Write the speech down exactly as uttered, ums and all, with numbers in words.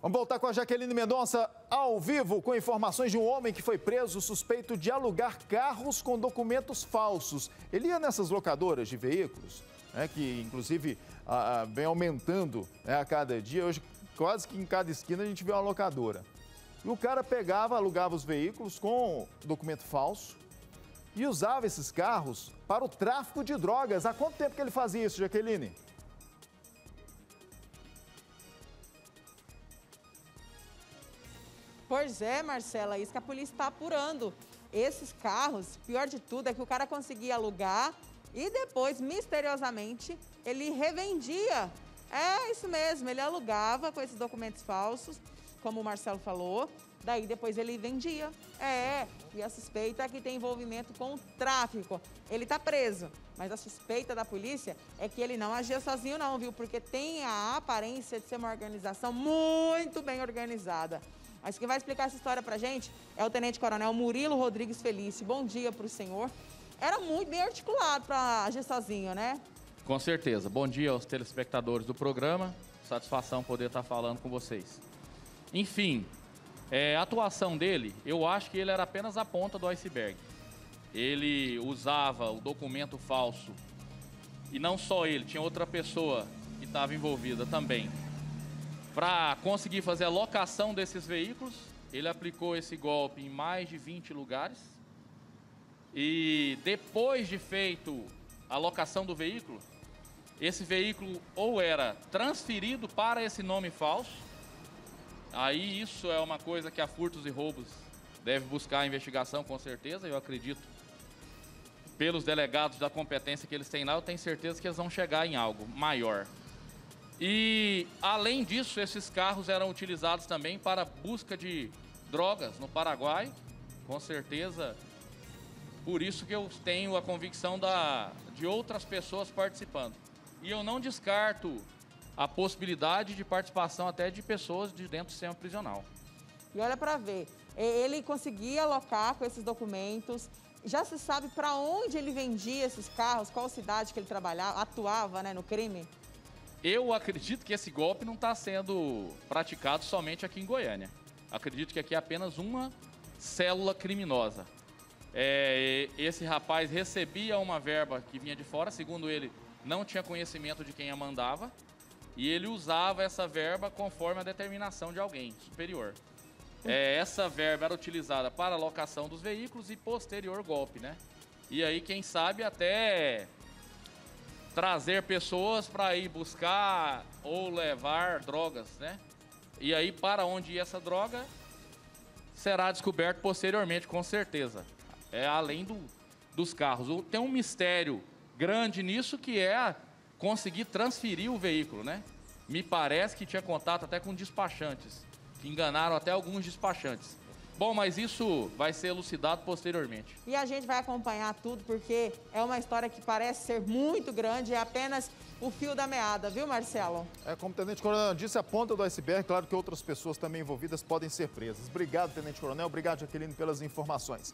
Vamos voltar com a Jaqueline Mendonça ao vivo com informações de um homem que foi preso suspeito de alugar carros com documentos falsos. Ele ia nessas locadoras de veículos, né, que inclusive a, a, vem aumentando, né, a cada dia. Hoje quase que em cada esquina a gente vê uma locadora. E o cara pegava, alugava os veículos com documento falso e usava esses carros para o tráfico de drogas. Há quanto tempo que ele fazia isso, Jaqueline? Pois é, Marcela, isso que a polícia está apurando. Esses carros, pior de tudo, é que o cara conseguia alugar e depois, misteriosamente, ele revendia. É isso mesmo, ele alugava com esses documentos falsos, como o Marcelo falou, daí depois ele vendia. É, e a suspeita é que tem envolvimento com o tráfico. Ele está preso, mas a suspeita da polícia é que ele não agia sozinho não, viu? Porque tem a aparência de ser uma organização muito bem organizada. Mas quem vai explicar essa história pra gente é o Tenente Coronel Murilo Rodrigues Felice. Bom dia pro senhor. Era muito bem articulado pra agir sozinho, né? Com certeza. Bom dia aos telespectadores do programa. Satisfação poder estar falando com vocês. Enfim, é, a atuação dele, eu acho que ele era apenas a ponta do iceberg. Ele usava o documento falso. E não só ele, tinha outra pessoa que estava envolvida também. Para conseguir fazer a locação desses veículos, ele aplicou esse golpe em mais de vinte lugares. E depois de feito a locação do veículo, esse veículo ou era transferido para esse nome falso. Aí isso é uma coisa que a Furtos e Roubos deve buscar a investigação, com certeza. Eu acredito, pelos delegados da competência que eles têm lá, eu tenho certeza que eles vão chegar em algo maior. E, além disso, esses carros eram utilizados também para busca de drogas no Paraguai, com certeza. Por isso que eu tenho a convicção da, de outras pessoas participando. E eu não descarto a possibilidade de participação até de pessoas de dentro do sistema prisional. E olha para ver, ele conseguia alocar com esses documentos. Já se sabe para onde ele vendia esses carros, qual cidade que ele trabalhava, atuava, né, no crime? Eu acredito que esse golpe não está sendo praticado somente aqui em Goiânia. Acredito que aqui é apenas uma célula criminosa. É, esse rapaz recebia uma verba que vinha de fora, segundo ele, não tinha conhecimento de quem a mandava, e ele usava essa verba conforme a determinação de alguém superior. É, essa verba era utilizada para a locação dos veículos e posterior golpe, né? E aí, quem sabe, até trazer pessoas para ir buscar ou levar drogas, né? E aí, para onde ia essa droga, será descoberto posteriormente, com certeza. É além do, dos carros. Tem um mistério grande nisso, que é conseguir transferir o veículo, né? Me parece que tinha contato até com despachantes, que enganaram até alguns despachantes. Bom, mas isso vai ser elucidado posteriormente. E a gente vai acompanhar tudo, porque é uma história que parece ser muito grande, é apenas o fio da meada, viu, Marcelo? É, como o Tenente Coronel disse, a ponta do iceberg, claro que outras pessoas também envolvidas podem ser presas. Obrigado, Tenente Coronel, obrigado, Jaqueline, pelas informações.